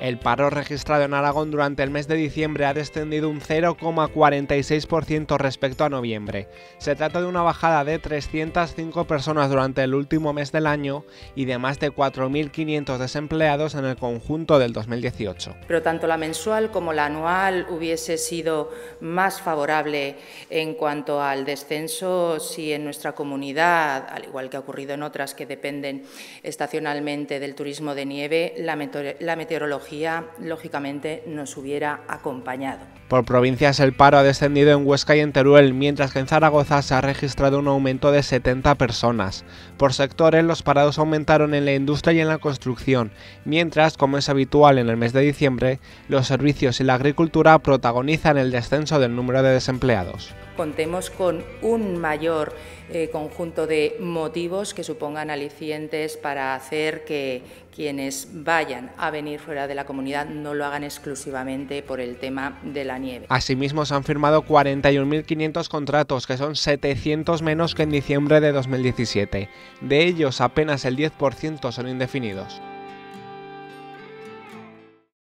El paro registrado en Aragón durante el mes de diciembre ha descendido un 0,46% respecto a noviembre. Se trata de una bajada de 305 personas durante el último mes del año y de más de 4.500 desempleados en el conjunto del 2018. Pero tanto la mensual como la anual hubiese sido más favorable en cuanto al descenso si en nuestra comunidad, al igual que ha ocurrido en otras que dependen estacionalmente del turismo de nieve, la meteorología lógicamente nos hubiera acompañado. Por provincias el paro ha descendido en Huesca y en Teruel, mientras que en Zaragoza se ha registrado un aumento de 70 personas. Por sectores, los parados aumentaron en la industria y en la construcción, mientras, como es habitual en el mes de diciembre, los servicios y la agricultura protagonizan el descenso del número de desempleados. Contemos con un mayor conjunto de motivos que supongan alicientes para hacer que quienes vayan a venir fuera de la comunidad no lo hagan exclusivamente por el tema de la nieve. Asimismo, se han firmado 41.500 contratos, que son 700 menos que en diciembre de 2017. De ellos, apenas el 10% son indefinidos.